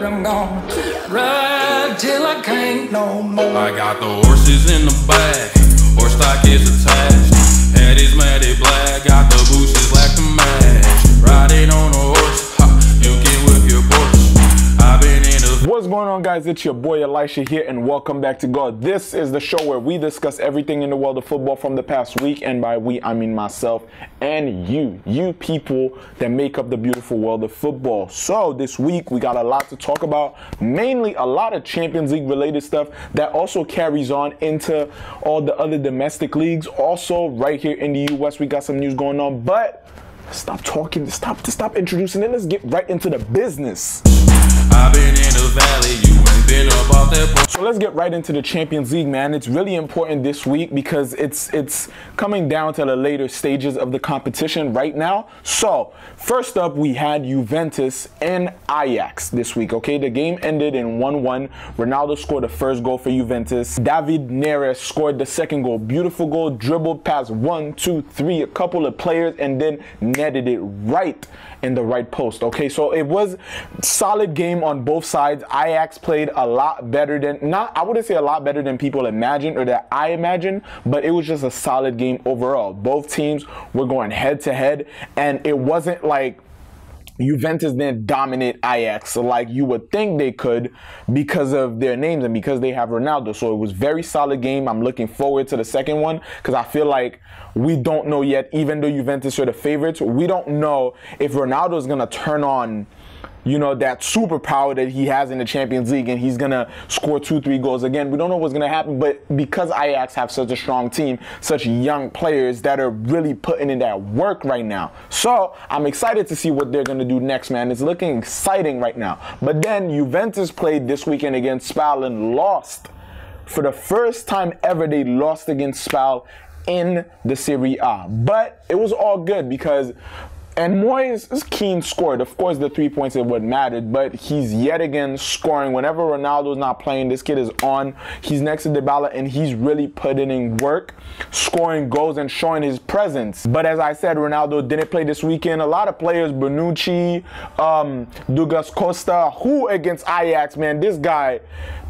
I'm gonna ride till I can't no more. I got the horses in the back, horse stock is attached. Head is matted black, got the boots is black to match. Riding on a horse, ha, you can whip your Porsche. I've been in a... What's going on, guys? It's your boy Elisha here, and welcome back to GòL. This is the show where we discuss everything in the world of football from the past week, and by we, I mean myself and you people that make up the beautiful world of football. So this week we got a lot to talk about, mainly a lot of Champions League related stuff that also carries on into all the other domestic leagues. Also right here in the US we got some news going on, but stop introducing it. Let's get right into the business. I've been in the valley, you ain't been up off that. So let's get right into the Champions League, man. It's really important this week because it's coming down to the later stages of the competition right now. So first up, we had Juventus and Ajax this week, okay? The game ended in 1-1. Ronaldo scored the first GòL for Juventus. David Neres scored the second GòL. Beautiful GòL, dribbled past 1, 2, 3, a couple of players, and then netted it right in the right post, okay? So it was solid game on both sides. Ajax played a lot better than, I wouldn't say a lot better than people imagine or that I imagine, but it was just a solid game overall. Both teams were going head to head, and it wasn't like Juventus didn't dominate Ajax like you would think they could because of their names and because they have Ronaldo. So it was very solid game. I'm looking forward to the second one because I feel like we don't know yet, even though Juventus are the favorites, we don't know if Ronaldo is going to turn on, you know, that superpower that he has in the Champions League, and he's gonna score 2-3 GòLs again. We don't know what's gonna happen, but because Ajax have such a strong team, such young players that are really putting in that work right now, so I'm excited to see what they're gonna do next, man. It's looking exciting right now. But then Juventus played this weekend against Spal and lost. For the first time ever, they lost against Spal in the Serie A, but it was all good because Moyes Keane scored. Of course, the 3 points are what mattered, but he's yet again scoring. Whenever Ronaldo's not playing, this kid is on. He's next to Dybala, and he's really putting in work, scoring GòLs and showing his presence. But as I said, Ronaldo didn't play this weekend. A lot of players, Benucci, Douglas Costa, who against Ajax, man, this guy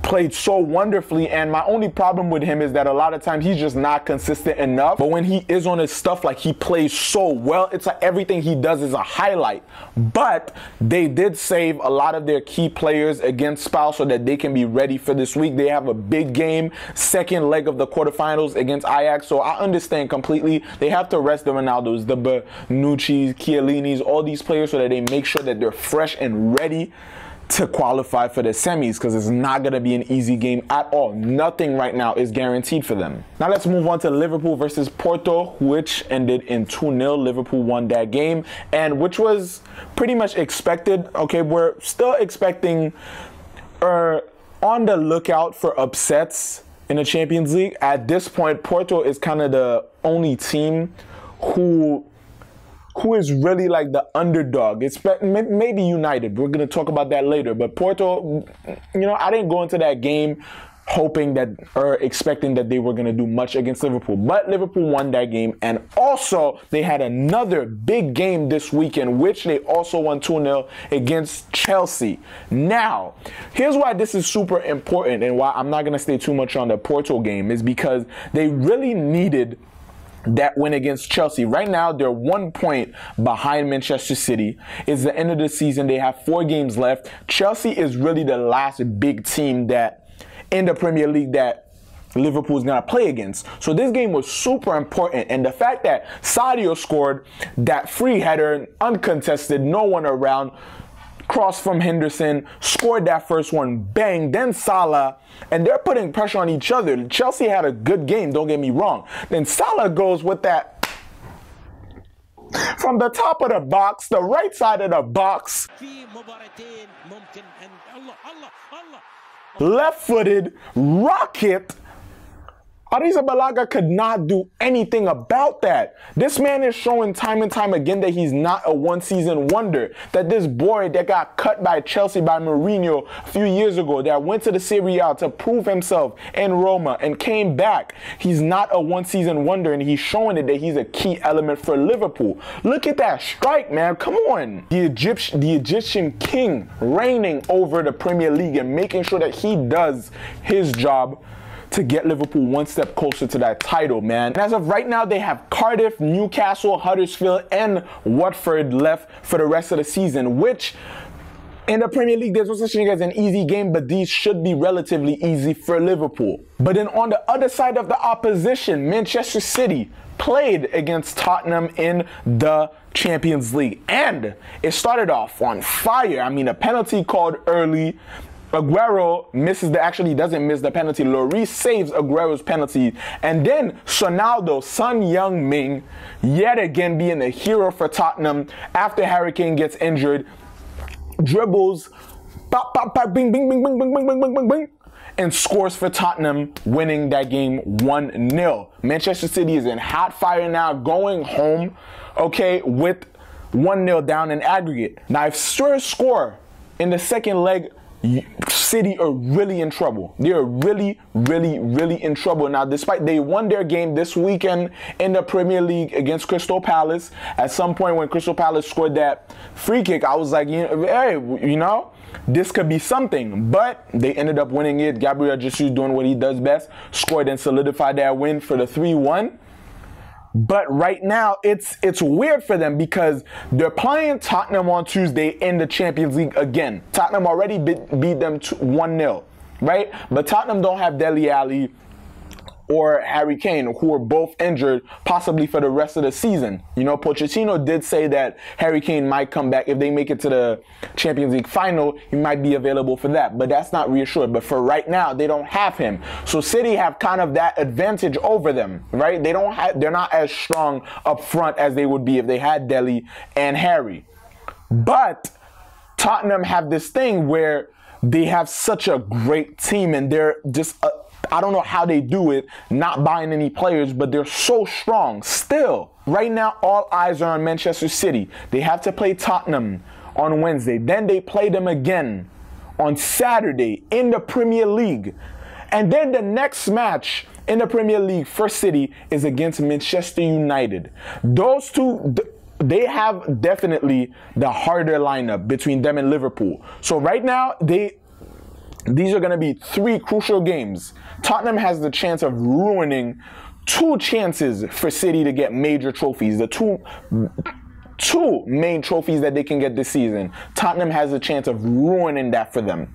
played so wonderfully, and my only problem with him is that a lot of times he's just not consistent enough. But when he is on his stuff, like, he plays so well. It's like everything he does is a highlight. But they did save a lot of their key players against Spal so that they can be ready for this week. They have a big game, second leg of the quarterfinals against Ajax, so I understand completely. They have to rest the Ronaldos, the Benuccis, Chiellini's, all these players so that they make sure that they're fresh and ready to qualify for the semis, because it's not going to be an easy game at all. Nothing right now is guaranteed for them. Now let's move on to Liverpool versus Porto, which ended in 2-0. Liverpool won that game, and which was pretty much expected. Okay, we're still expecting or on the lookout for upsets in the Champions League. At this point, Porto is kind of the only team who is really like the underdog. It's maybe United. We're going to talk about that later. But Porto, you know, I didn't go into that game hoping that or expecting that they were going to do much against Liverpool. But Liverpool won that game. And also, they had another big game this weekend, which they also won 2-0 against Chelsea. Now, here's why this is super important and why I'm not going to stay too much on the Porto game, is because they really needed that win against Chelsea. Right now, they're 1 point behind Manchester City. It's the end of the season. They have 4 games left. Chelsea is really the last big team that in the Premier League that Liverpool's gonna play against. So this game was super important, and the fact that Sadio scored that free header, uncontested, no one around, cross from Henderson, scored that first one, bang, then Salah, and they're putting pressure on each other. Chelsea had a good game, don't get me wrong. Then Salah goes with that from the top of the box, the right side of the box, left-footed rocket Arrizabalaga could not do anything about that. This man is showing time and time again that he's not a one-season wonder. That this boy that got cut by Chelsea by Mourinho a few years ago, that went to the Serie A to prove himself in Roma and came back, he's not a one-season wonder, and he's showing it that he's a key element for Liverpool. Look at that strike, man. Come on. The Egyptian king reigning over the Premier League and making sure that he does his job to get Liverpool one step closer to that title, man. And as of right now, they have Cardiff, Newcastle, Huddersfield, and Watford left for the rest of the season, which in the Premier League, there's no such thing as an easy game, but these should be relatively easy for Liverpool. But then on the other side of the opposition, Manchester City played against Tottenham in the Champions League, and it started off on fire. I mean, a penalty called early. Aguero misses the, actually doesn't miss the penalty. Lloris saves Aguero's penalty. And then Ronaldo, Son Heung-min, yet again being a hero for Tottenham after Harry Kane gets injured, dribbles, pop, pop, pop, bing, bing, bing, bing, bing, bing, bing, bing, bing, bing, and scores for Tottenham, winning that game 1-0. Manchester City is in hot fire now, going home, okay, with 1-0 down in aggregate. Now, if Spurs score in the second leg, City are really in trouble. They are really in trouble. Now, despite they won their game this weekend in the Premier League against Crystal Palace, at some point when Crystal Palace scored that free kick, I was like, hey, you know, this could be something. But they ended up winning it. Gabriel Jesus doing what he does best, scored and solidified that win for the 3-1. But right now, it's weird for them because they're playing Tottenham on Tuesday in the Champions League again. Tottenham already beat them 1-0, right? But Tottenham don't have Dele Alli or Harry Kane, who are both injured, possibly for the rest of the season. You know, Pochettino did say that Harry Kane might come back. If they make it to the Champions League final, he might be available for that, but that's not reassured. But for right now, they don't have him. So City have kind of that advantage over them, right? They don't have, they're not as strong up front as they would be if they had Dele and Harry. But Tottenham have this thing where they have such a great team, and they're just I don't know how they do it, not buying any players, but they're so strong still. Right now, all eyes are on Manchester City. They have to play Tottenham on Wednesday. Then they play them again on Saturday in the Premier League. And then the next match in the Premier League for City is against Manchester United. Those two, they have definitely the harder lineup between them and Liverpool. So right now, these are going to be three crucial games. Tottenham has the chance of ruining two chances for City to get major trophies, the two main trophies that they can get this season. Tottenham has the chance of ruining that for them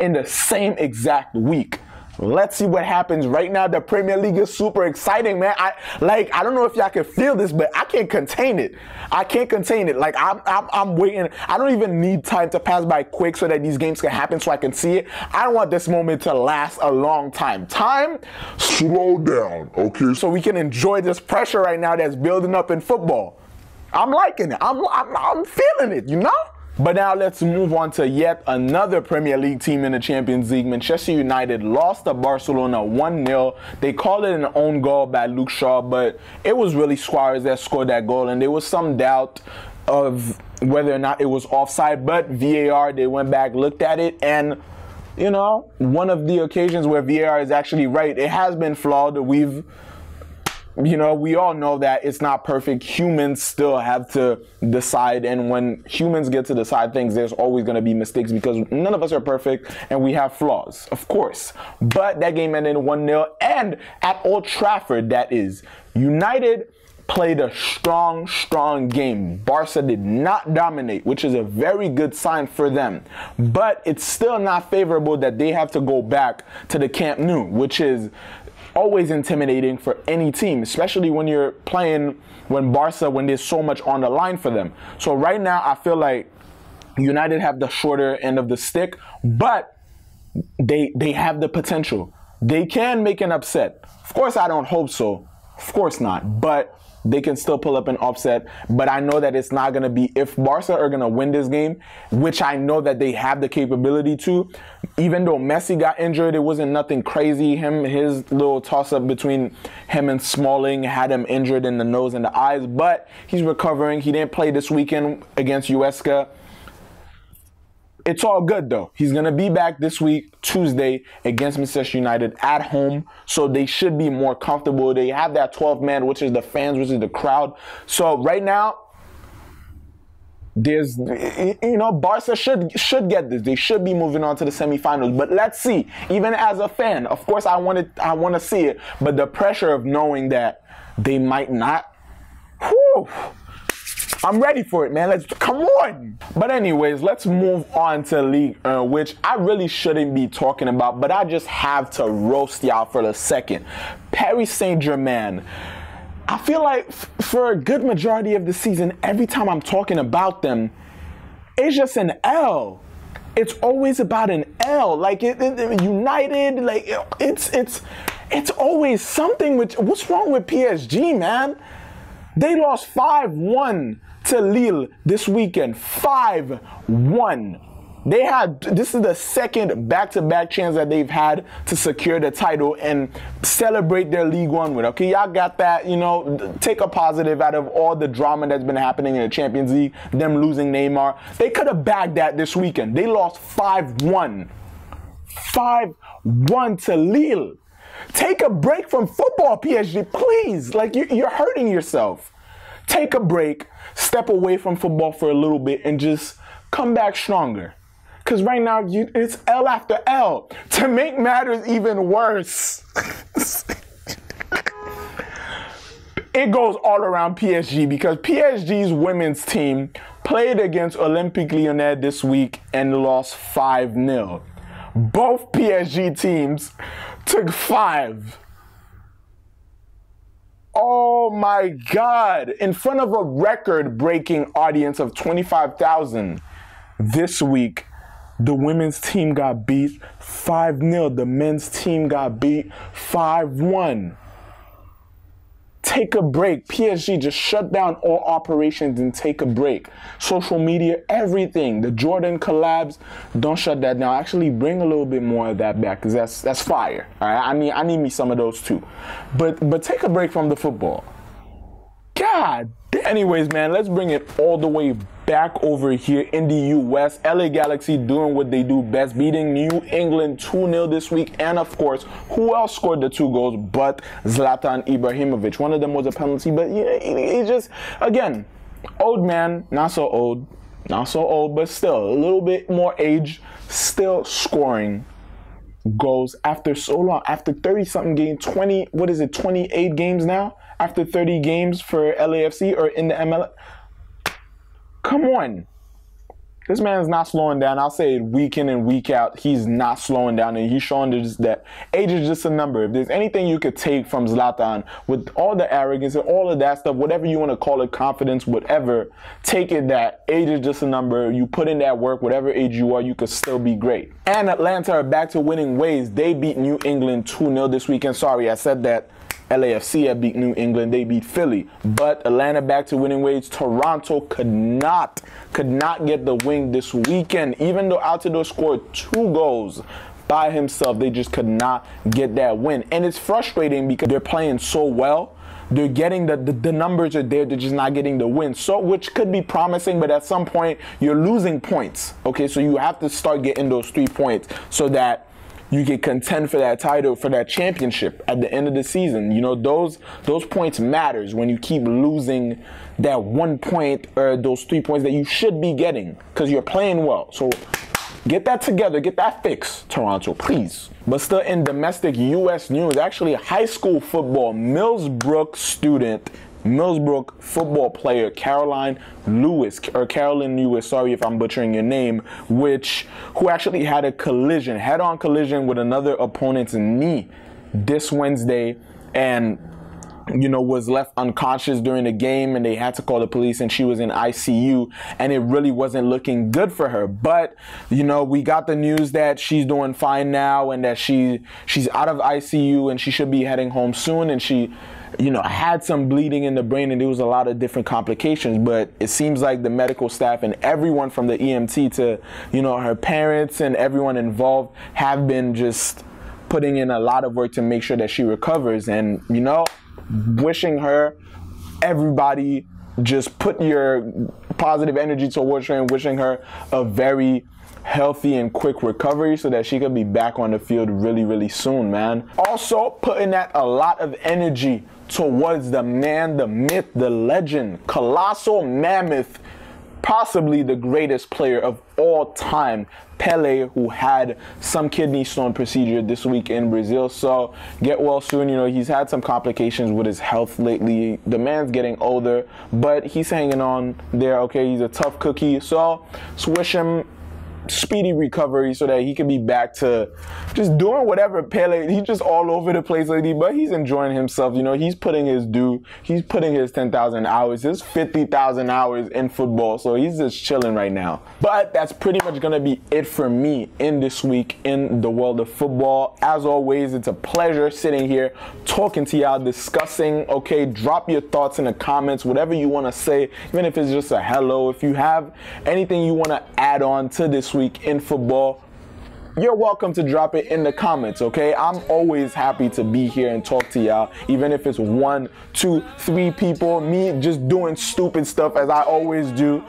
in the same exact week. Let's see what happens. Right now, the Premier League is super exciting, man. I don't know if y'all can feel this, but I can't contain it. I can't contain it. Like, I'm waiting. I don't even need time to pass by quick so that these games can happen so I can see it. I don't want this moment to last a long time. Slow down, okay? So we can enjoy this pressure right now that's building up in football. I'm liking it. I'm feeling it, you know? But now let's move on to yet another Premier League team in the Champions League. Manchester United lost to Barcelona 1-0. They called it an own goal by Luke Shaw, but it was really Suarez that scored that goal, and there was some doubt of whether or not it was offside. But VAR, they went back, looked at it, and, you know, one of the occasions where VAR is actually right. It has been flawed. You know, we all know that it's not perfect. Humans still have to decide, and when humans get to decide things, there's always going to be mistakes because none of us are perfect and we have flaws, of course. But that game ended 1-0, and at Old Trafford, that is, United played a strong game. Barca did not dominate, which is a very good sign for them. But it's still not favorable that they have to go back to the Camp Nou, which is always intimidating for any team, especially when you're playing when there's so much on the line for them. So right now, I feel like United have the shorter end of the stick, but they have the potential. They can make an upset. Of course, I don't hope so. Of course not. But they can still pull up an upset. But I know that it's not going to be, if Barca are going to win this game, which I know that they have the capability to, even though Messi got injured, it wasn't nothing crazy. His little toss-up between him and Smalling had him injured in the nose and the eyes, but he's recovering. He didn't play this weekend against Huesca. It's all good, though. He's going to be back this week, Tuesday, against Manchester United at home, so they should be more comfortable. They have that 12-man, which is the fans, which is the crowd. So right now, there's, you know, Barca should get this. They should be moving on to the semifinals. But let's see. Even as a fan, of course, I want to see it. But the pressure of knowing that they might not, whew, I'm ready for it, man. Let's come on. But anyways, let's move on to Ligue 1, which I really shouldn't be talking about, but I just have to roast y'all for a second. Paris Saint Germain. I feel like for a good majority of the season, every time I'm talking about them, it's just an L. It's always about an L. Like United, like it's always something. Which, what's wrong with PSG, man? They lost 5-1 to Lille this weekend. 5-1. They had, this is the second back-to-back chance that they've had to secure the title and celebrate their Ligue 1 win. Okay, y'all got that, you know, take a positive out of all the drama that's been happening in the Champions League, them losing Neymar. They could have bagged that this weekend. They lost 5-1. 5-1 to Lille. Take a break from football, PSG, please. Like, you're hurting yourself. Take a break, step away from football for a little bit, and just come back stronger. Because right now, it's L after L. To make matters even worse, it goes all around PSG, because PSG's women's team played against Olympique Lyonnais this week and lost 5-0. Both PSG teams took 5. Oh my God. In front of a record-breaking audience of 25,000 this week, the women's team got beat 5-0. The men's team got beat 5-1. Take a break. PSG, just shut down all operations and take a break. Social media, everything. The Jordan collabs, don't shut that down. Actually, bring a little bit more of that back, because that's fire. All right? I need me some of those too. But take a break from the football. God. Anyways, man, let's bring it all the way back over here in the U.S. LA Galaxy doing what they do best, beating New England 2-0 this week. And, of course, who else scored the 2 goals but Zlatan Ibrahimovic? One of them was a penalty, but yeah, it just, again, old man, not so old, but still a little bit more age, still scoring goals after so long, after 30-something games, 28 games now? After 30 games for LAFC or in the MLS. Come on. This man is not slowing down. I'll say it week in and week out. He's not slowing down, and he's showing that age is just a number. If there's anything you could take from Zlatan, with all the arrogance and all of that stuff, whatever you want to call it, confidence, whatever, take it that age is just a number. You put in that work, whatever age you are, you could still be great. And Atlanta are back to winning ways. They beat New England 2-0 this weekend. Sorry, I said that. LAFC had beat New England. They beat Philly. But Atlanta back to winning ways. Toronto could not get the win this weekend. Even though Altidore scored 2 goals by himself, they just could not get that win. And it's frustrating because they're playing so well. They're getting the numbers are there. They're just not getting the win. So, which could be promising, but at some point, you're losing points. Okay, so you have to start getting those 3 points so that you can contend for that title, for that championship at the end of the season. You know, those points matters when you keep losing that 1 point or those 3 points that you should be getting because you're playing well. So get that together. Get that fixed, Toronto, please. But still in domestic U.S. news, actually high school football, Millsbrook football player Caroline Lewis, sorry if I'm butchering your name, who actually had a collision, head-on collision with another opponent's knee this Wednesday, and you know, was left unconscious during the game, and they had to call the police, and she was in ICU, and it really wasn't looking good for her. But you know, we got the news that she's doing fine now, and that she's out of ICU, and she should be heading home soon, and she you know, had some bleeding in the brain, and there was a lot of different complications. But it seems like the medical staff and everyone from the EMT to, you know, her parents and everyone involved have been just putting in a lot of work to make sure that she recovers. And, you know, wishing her, everybody just put your positive energy towards her and wishing her a very healthy and quick recovery so that she could be back on the field really, really soon, man. Also putting that a lot of energy towards the man, the myth, the legend, colossal mammoth, possibly the greatest player of all time, Pele, who had some kidney stone procedure this week in Brazil. So get well soon. You know, he's had some complications with his health lately. The man's getting older, but he's hanging on there, okay? He's a tough cookie. So wish him speedy recovery so that he can be back to just doing whatever Pele, he's just all over the place lately, but he's enjoying himself. You know, he's putting his due, he's putting his 10,000 hours, his 50,000 hours in football, so he's just chilling right now. But that's pretty much gonna be it for me in this week in the world of football. As always, it's a pleasure sitting here talking to y'all, discussing, okay? Drop your thoughts in the comments, whatever you wanna say, even if it's just a hello. If you have anything you wanna add on to this week in football, you're welcome to drop it in the comments, okay? I'm always happy to be here and talk to y'all, even if it's 1, 2, 3 people, me just doing stupid stuff as I always do.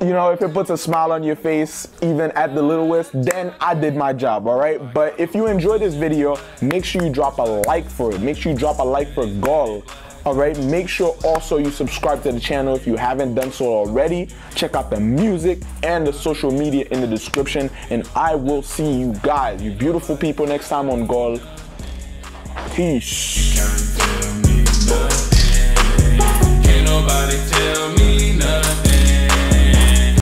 You know, if it puts a smile on your face, even at the littlest, then I did my job, all right? But if you enjoyed this video, make sure you drop a like for it. Make sure you drop a like for GòL. All right, make sure also you subscribe to the channel if you haven't done so already. Check out the music and the social media in the description, and I will see you guys, you beautiful people, next time on GòL. Peace.